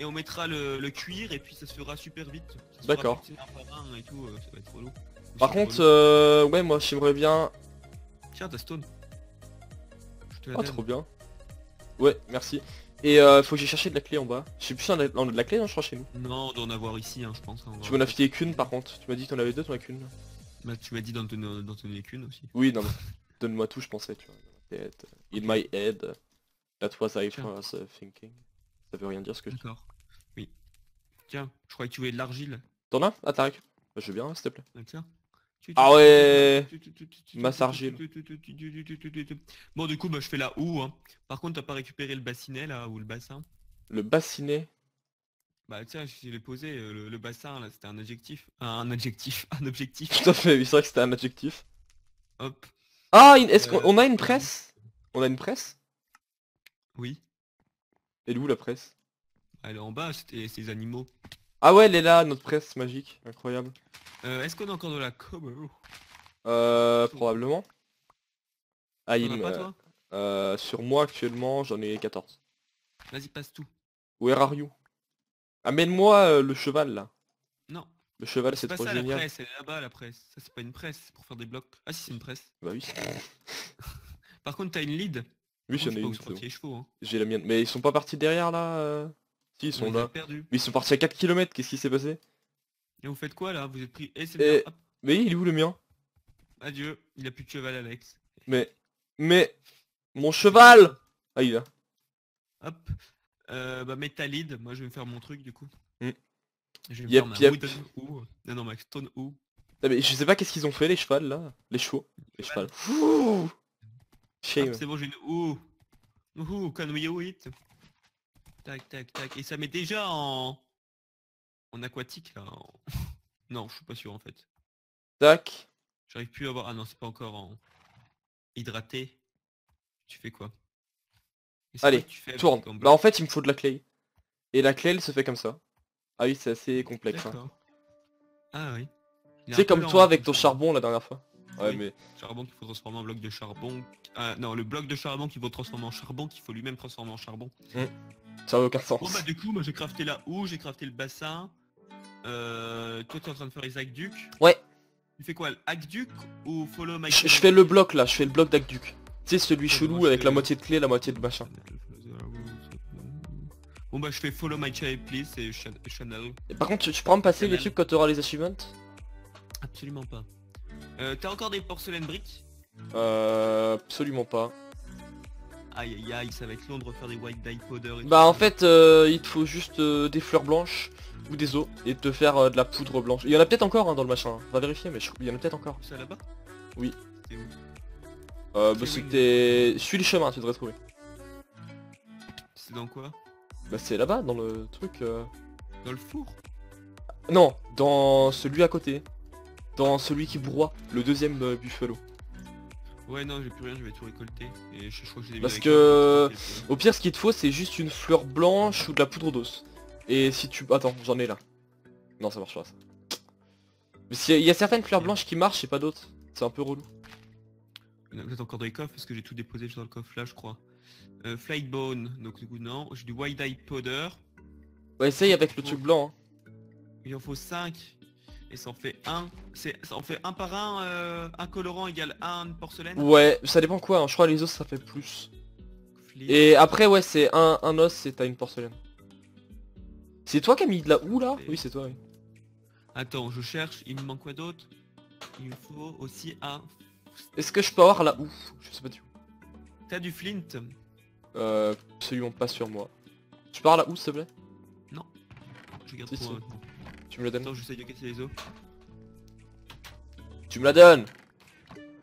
Et on mettra le, le cuir et puis ça se fera super vite. D'accord. Et tout, euh, ça va être relou. Par contre, euh, ouais moi j'aimerais bien... Tiens ta stone. Je te la donne. Ah trop bien. Ouais merci. Et euh, faut que j'ai cherché de la clé en bas. Je sais plus si on a de la clé, non je crois chez nous. Non, on doit en avoir ici, hein, je pense. Hein, tu m'en as filé qu'une par contre. Tu m'as dit que t'en avais deux, t'en as qu'une. Bah tu m'as dit d'en donner qu'une aussi. Oui, non, donne-moi tout, je pensais, tu vois. In my head, that was I was thinking. Ça veut rien dire ce que je dis. D'accord, oui. Tiens, je croyais que tu voulais de l'argile. T'en as? Ah, t'as récupéré. Bah, je veux bien, s'il te plaît. Ah, tiens. Ah ouais, masse argile. Bon du coup bah je fais la houe hein. Par contre t'as pas récupéré le bassinet là ou le bassin? Le bassinet? Bah tiens je l'ai posé, le, le bassin là c'était un adjectif. Un adjectif, un objectif. Tout à fait, oui c'est vrai que c'était un adjectif. Hop. Ah est-ce euh... qu'on a une presse? On a une presse? Oui. Elle est où la presse? Elle est en bas, c'était ces animaux. Ah ouais elle est là, notre presse magique, incroyable. Euh, Est-ce qu'on a encore de la cobble? Euh, probablement. Ah il me... Euh, euh, sur moi actuellement j'en ai quatorze. Vas-y passe tout. Where are you? Amène-moi euh, le cheval là. Non. Le cheval c'est trop ça, génial. La presse, elle est là-bas la presse. Ça c'est pas une presse, c'est pour faire des blocs. Ah si c'est une presse. Bah oui. Par contre t'as une lead? Oui j'en ai une. J'ai la mienne. Mais ils sont pas partis derrière là euh... Ils sont là. Mais ils sont partis à quatre kilomètres, qu'est-ce qui s'est passé? Et vous faites quoi là? Vous êtes pris... Eh, c'est le mien. Mais il est où le mien? Adieu, il a plus de cheval Alex. Mais... Mais... Mon cheval! Ah il est là. Hop. Euh, bah mets ta lead, moi je vais me faire mon truc du coup. Mm. Je vais yep, me faire yep. ma wooden ou... Non non ma stone ou... Ah, mais je sais pas qu'est-ce qu'ils ont fait les chevaux là. Les chevaux. Les chevaux. Ouh shame. Ah, c'est bon j'ai une ou. Ouh, can we do it? Tac, tac, tac. Et ça met déjà en... en aquatique, là. En... non, je suis pas sûr, en fait. Tac. J'arrive plus à avoir... Ah non, c'est pas encore en... Hydraté. Tu fais quoi? Allez, tu fais tourne. Bah en fait, il me faut de la clay. Et la clay, elle se fait comme ça. Ah oui, c'est assez complexe. Hein. Ah oui. C'est comme toi avec ton charbon la dernière fois. Ouais, oui. Mais... charbon qu'il faut transformer en bloc de charbon. Ah, non, le bloc de charbon qu'il faut transformer en charbon, qu'il faut lui-même transformer en charbon. Mmh. Ça n'a aucun sens. Bon bah du coup, moi j'ai crafté la houe, j'ai crafté le bassin. Euh, toi, tu es en train de faire les aqueducs. Ouais. Tu fais quoi, l'acduc ou follow my... Je fais le bloc là, je fais le bloc d'acduc. Tu sais, celui chelou avec la moitié de clé, la moitié de machin. Bon bah je fais follow my channel please et channel. Et par contre, tu pourras me passer les trucs quand tu auras les achievements? Absolument pas. Euh, t'as encore des porcelaines briques? Euh... Absolument pas. Aïe aïe aïe, ça va être long de refaire des white dye powder et bah tout en fait, fait euh, il te faut juste euh, des fleurs blanches ou des os et te faire euh, de la poudre blanche. Il y en a peut-être encore hein, dans le machin, hein. On va vérifier mais je... il y en a peut-être encore. C'est là-bas? Oui. C'est où? Euh, bah c'était... Suis le chemin, tu devrais trouver. C'est dans quoi? Bah c'est là-bas, dans le truc... Euh... Dans le four? Non, dans celui à côté. Dans celui qui broie, le deuxième euh, buffalo. Ouais non, j'ai plus rien, je vais tout récolter. Et je, je crois que j'ai des... Parce que... Au pire, ce qu'il te faut, c'est juste une fleur blanche ou de la poudre d'os. Et si tu... Attends, j'en ai là. Non, ça marche pas, ça. Il y a certaines fleurs blanches qui marchent et pas d'autres. C'est un peu relou. Peut-être encore dans les coffres parce que j'ai tout déposé dans le coffre là je crois. Euh, Flight Bone, donc du coup non. J'ai du white dye powder. Ouais essaye avec le truc blanc. Hein. Il en faut cinq. Et ça en fait un. Ça en fait un par un, euh, un colorant égale un porcelaine. Ouais, ça dépend quoi, hein. Je crois les os ça fait plus. Flip. Et après ouais c'est un, un os et t'as une porcelaine. C'est toi qui as mis de la houe là? Oui c'est toi oui. Attends, je cherche, il me manque quoi d'autre? Il me faut aussi un... Est-ce que je peux avoir la houe? Je sais pas du tout. T'as du flint? Euh... Absolument pas sur moi. Tu peux avoir la houe s'il te plaît? Non. Je garde si, pour... Si. Euh... Tu me la donnes? Attends, j'essaye de casser les os. Tu me la donnes?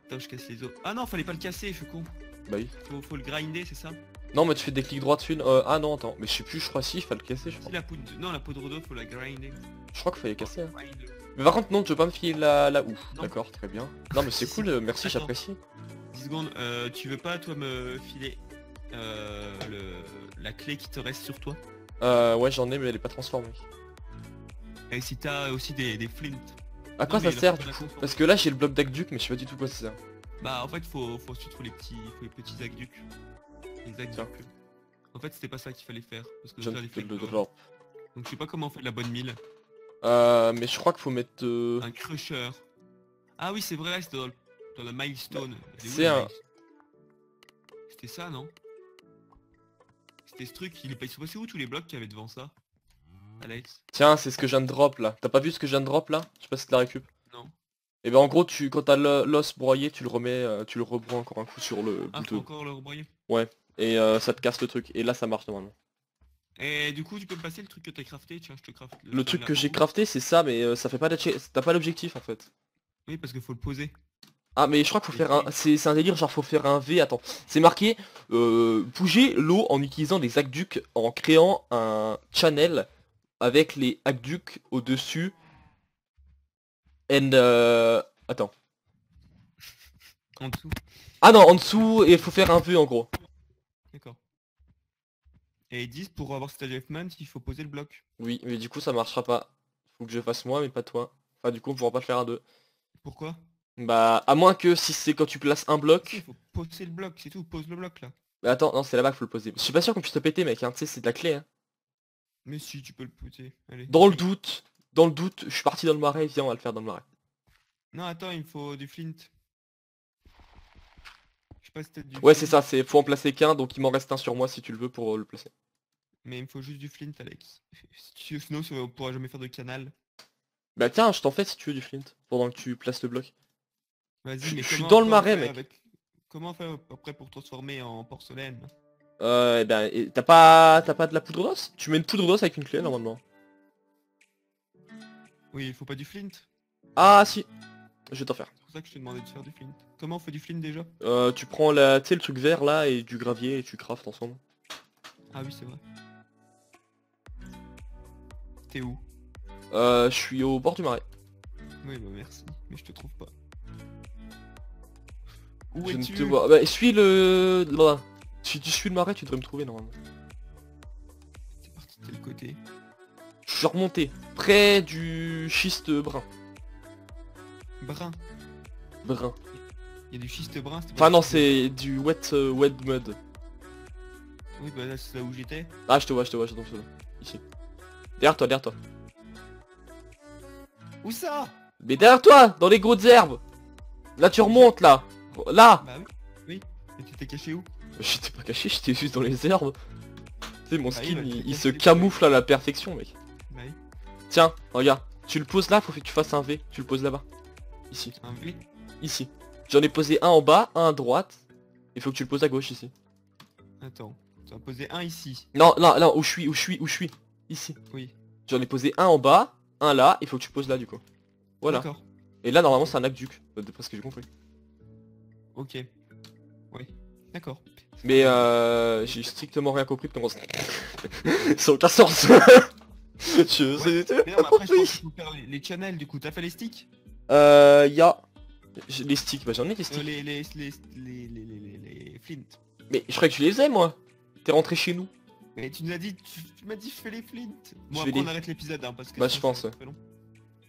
Attends, je casse les os. Ah non, fallait pas le casser, je suis con. Bah oui. Faut, faut le grinder, c'est ça? Non, mais tu fais des clics droits dessus. Euh, ah non, attends. Mais je sais plus, je crois si, il fallait le casser, je crois. Si, la poudre... Non, la poudre d'eau, faut la grinder. Je crois qu'il fallait casser. Hein. Mais par contre non, tu veux pas me filer la, la houe. D'accord, très bien. Non mais c'est cool, merci, j'apprécie. dix secondes, euh, tu veux pas toi me filer euh, le, la clé qui te reste sur toi? Euh ouais j'en ai mais elle est pas transformée. Et si t'as aussi des, des flints? À quoi non, ça sert du coup? Parce que là j'ai le bloc d'aqueduc mais je sais pas du tout quoi ça sert. Bah en fait faut, faut ensuite faut les petits faut les petits aqueducs. Les aqueducs. En fait c'était pas ça qu'il fallait faire. Parce que je faire les flints, de de donc je sais pas comment on fait de la bonne mille. Euh, mais je crois qu'il faut mettre... Euh... Un crusher. Ah oui, c'est vrai, c'est dans, le... dans le milestone. C'est un... C'était ça, non? C'était ce truc, il est pas... Ils sont passés où tous les blocs qu'il y avait devant ça, Alex? Tiens, c'est ce que je viens de drop, là. T'as pas vu ce que je viens de drop, là? Je sais pas si tu la récup. Non. Et ben en gros, tu quand t'as l'os broyé, tu le remets, tu le rebrois encore un coup sur le... Ah, faut encore le rebroyer? Ouais, et euh, ça te casse le truc. Et là, ça marche normalement. Et du coup tu peux me passer le truc que t'as crafté, tiens je te crafte. Le, le truc que j'ai crafté c'est ça mais euh, ça fait pas t'as pas l'objectif en fait. Oui parce que faut le poser. Ah mais je crois qu'il faut faire un... C'est un délire genre faut faire un V, attends. C'est marqué euh, bouger l'eau en utilisant les aqueducs en créant un channel avec les aqueducs au-dessus. And euh... Attends. En dessous. Ah non en dessous et faut faire un V en gros. D'accord. Et ils disent pour avoir cet achievement il faut poser le bloc. Oui mais du coup ça marchera pas. Faut que je fasse moi mais pas toi. Enfin du coup on pourra pas le faire à deux. Pourquoi? Bah à moins que si c'est quand tu places un bloc. Il faut poser le bloc, c'est tout, pose le bloc là. Mais attends, non c'est là-bas qu'il faut le poser. Je suis pas sûr qu'on puisse te péter mec, hein. Tu sais c'est de la clé hein. Mais si tu peux le poser, allez. Dans le doute, dans le doute, je suis parti dans le marais, viens on va le faire dans le marais. Non attends il me faut du flint. Pas, du ouais c'est ça, c'est faut en placer qu'un donc il m'en reste un sur moi si tu le veux pour euh, le placer. Mais il me faut juste du flint Alex. Sinon on pourra jamais faire de canal. Bah tiens je t'en fais si tu veux du flint pendant que tu places le bloc. Vas-y je, mais je suis dans le marais mec avec... Comment faire après pour transformer en porcelaine? Euh ben bah, t'as pas t'as pas de la poudre d'os? Tu mets une poudre d'os avec une clé normalement. Oui il faut pas du flint. Ah si je vais t'en faire. C'est pour ça que je t'ai demandé de faire du flint. Comment on fait du flint déjà? Euh tu prends la, tu sais, le truc vert là et du gravier et tu craftes ensemble. Ah oui c'est vrai. T'es où? Euh, je suis au bord du marais. Oui, bah merci, mais je te trouve pas. Où es-tu? Te vois. Bah, suis le... Là. Si tu suis le marais, tu devrais me trouver normalement. T'es parti de quel côté? Je suis remonté, près du schiste brun. Brun? Brun. Il y a du schiste brun? Enfin non, c'est du wet, euh, wet mud. Oui, bah là, c'est là où j'étais. Ah, je te vois, je te vois, j'attends cela. Ici. Derrière toi, derrière toi. Où ça? Mais derrière toi, dans les grosses herbes. Là, tu remontes, là. Là. Bah oui, oui. Mais tu t'es caché où? J'étais pas caché, j'étais juste dans les herbes. Tu sais, mon bah skin, oui, bah, il, il se camoufle à la perfection, mec. Bah oui. Tiens, regarde. Tu le poses là, faut que tu fasses un V. Tu le poses là-bas. Ici. Un V? Ici. J'en ai posé un en bas, un à droite. Il faut que tu le poses à gauche, ici. Attends. J'en ai posé un ici. Non, non, non, où je suis, où je suis, où je suis. Ici. Oui. J'en ai posé un en bas, un là, il faut que tu poses là du coup. Voilà. Et là normalement c'est un acduc, d'après ce que j'ai compris. Ok. Oui. D'accord. Mais euh, j'ai strictement rien compris parce que c'est aucun sens. Je sais tout. Mais après je pense qu'il faut faire les, les channels du coup. T'as fait les sticks? Euh, y a... Les sticks, bah j'en ai les sticks. Euh, les, les, les, les, les, les, les flint. Mais je croyais que tu les faisais moi. T'es rentré chez nous. Mais tu nous as dit, tu, tu m'as dit fais les flint. Bon après les... on arrête l'épisode hein, parce que... Bah je pense. Ouais.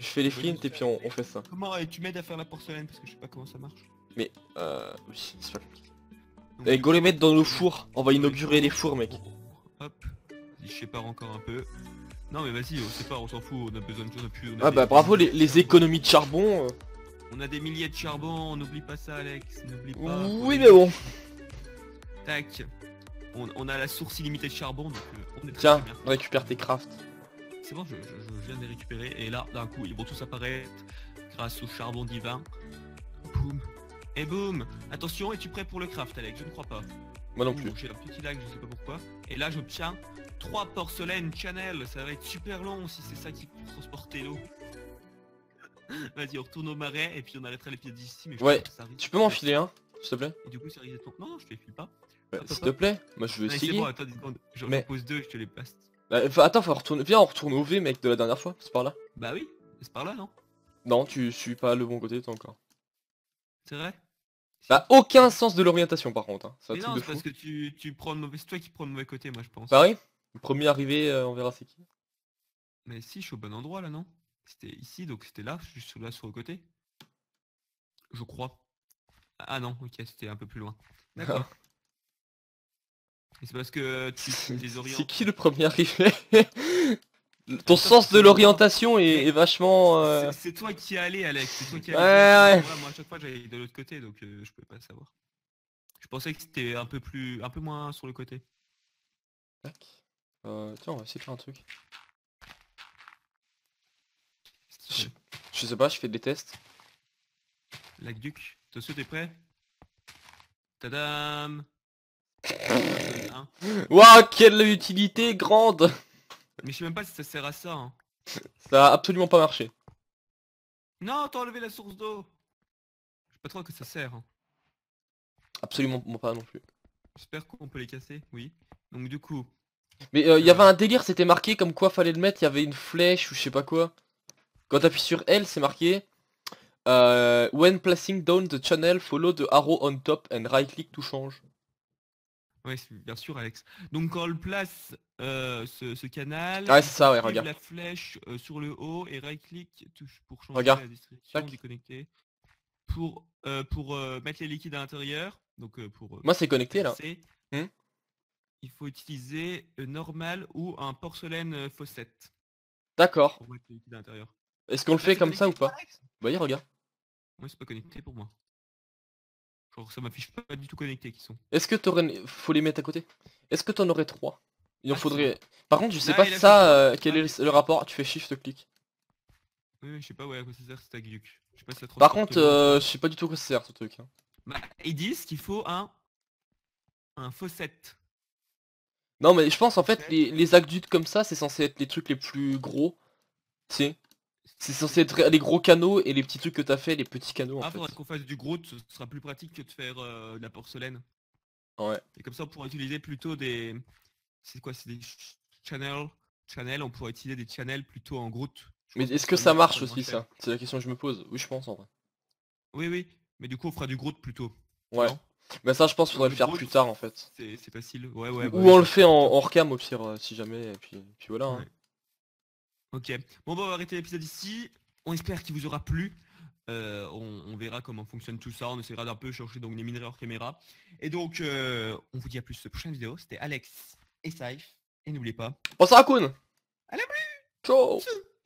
Je fais les flint et puis on, on fait ça. Comment euh, tu m'aides à faire la porcelaine parce que je sais pas comment ça marche. Mais euh... oui, c'est pas compliqué. Et go les mettre dans nos fours, on va inaugurer les fours mec. Hop, je sépare encore un peu. Non mais vas-y on sépare, on s'en fout, on a besoin de choses. Ah des... bah bravo les, les économies de charbon. On a des milliers de charbon, n'oublie pas ça Alex, n'oublie pas. Oui mais bon. Tac. On, on a la source illimitée de charbon donc euh, on est très Tiens, très bien. On récupère tes crafts. C'est bon, je, je, je viens de les récupérer et là d'un coup ils vont tous apparaître grâce au charbon divin. Boum. Et boum. Attention, es-tu prêt pour le craft Alex? Je ne crois pas. Moi non plus. J'ai un petit lag, je sais pas pourquoi. Et là j'obtiens trois porcelaines channel, ça va être super long si c'est ça qui peut transporter l'eau. Vas-y on retourne au marais et puis on arrêtera l'épisode d'ici mais je ouais. Ça tu peux m'enfiler hein, s'il te plaît. Et du coup ça risque d'être... Non, non je te les file pas. Bah, s'il te plaît, moi je veux essayer. Bon, attends, je mais... pose deux, je te les passe. Bah, attends, faut retourner. Viens, on retourne au V, mec, de la dernière fois. C'est par là. Bah oui, c'est par là, non? Non, tu suis pas le bon côté, toi encore. C'est vrai. Bah aucun sens de l'orientation, par contre. Hein. Mais non, c'est parce que tu, tu prends le mauvais. C'est toi qui prends le mauvais côté, moi je pense. Bah oui. Le premier arrivé, euh, on verra c'est qui. Mais si, je suis au bon endroit là, non? C'était ici, donc c'était là. Je suis là sur le côté. Je crois. Ah non, ok, c'était un peu plus loin. D'accord. C'est parce que tu les orientes. C'est qui le premier arrivé? Ton sens de l'orientation est, est vachement... Euh... C'est toi qui es allé Alex, c'est toi qui es allé. Ouais, ouais. Moi à chaque fois j'allais de l'autre côté donc euh, je pouvais pas savoir. Je pensais que c'était un peu plus, un peu moins sur le côté. Euh, tiens on va essayer de faire un truc. Je, je sais pas, je fais des tests. L'acduc, attention t'es prêt? Tadam. Waouh, quelle utilité grande. Mais je sais même pas si ça sert à ça hein. Ça a absolument pas marché. Non, t'as enlevé la source d'eau. Je sais pas trop à que ça sert hein. Absolument pas non plus. J'espère qu'on peut les casser, oui. Donc du coup... Mais il euh, y avait un délire, c'était marqué comme quoi fallait le mettre, il y avait une flèche ou je sais pas quoi. Quand t'appuies sur L, c'est marqué euh, when placing down the channel, follow the arrow on top and right click to change. Ouais, bien sûr Alex. Donc quand on le place euh, ce, ce canal, ah ouais, ça, ouais, regarde. La flèche euh, sur le haut et right-click pour changer regarde. La distribution, déconnecter. Pour, euh, pour euh, mettre les liquides à l'intérieur. Donc euh, pour... Euh, moi c'est connecté passer, là. Hmm il faut utiliser euh, normal ou un porcelaine euh, faucette. D'accord. Pour mettre les liquides à l'intérieur. Est-ce qu'on le fait comme ça ou pas? Voyez, bah, regarde. Moi c'est pas connecté pour moi. Genre ça m'affiche pas du tout connecté qui sont. Est-ce que t'aurais... Faut les mettre à côté. Est-ce que t'en aurais trois? Il en ah, faudrait... Par contre je sais là, pas ça, euh, quel est le rapport. Tu fais shift clic. Oui mais je sais pas ouais à quoi ça sert c'est ta gluc. Je sais pas si ça trop. Par contre euh, je sais pas du tout à quoi ça sert ce truc. Hein. Bah ils disent qu'il faut un... Un faucette. Non mais je pense en fait les, les aqueducs comme ça c'est censé être les trucs les plus gros. Tu sais. C'est censé être les gros canaux et les petits trucs que t'as fait, les petits canaux ah, en fait. Ah, faudrait qu'on fasse du Groot, ce sera plus pratique que de faire euh, de la porcelaine. Ouais. Et comme ça, on pourra utiliser plutôt des... C'est quoi, c'est des channels channel, on pourrait utiliser des channels plutôt en Groot. Mais est-ce que ça marche aussi ça? C'est la question que je me pose. Oui, je pense en vrai. Oui, oui. Mais du coup, on fera du Groot plutôt. Ouais. Mais ça, je pense qu'il faudrait le faire plus tard en fait. C'est facile. Ouais, ouais. Ou on le fait en hors cam au pire, si jamais. Et puis, puis voilà. Hein. Ouais. Ok. Bon, bah, on va arrêter l'épisode ici. On espère qu'il vous aura plu. Euh, on, on verra comment fonctionne tout ça. On essaiera d'un peu chercher donc des minerais hors caméra. Et donc, euh, on vous dit à plus pour cette prochaine vidéo. C'était Alex et Syfe. Et n'oubliez pas. Bon, ça raconte. À la plus. Ciao. Ciao.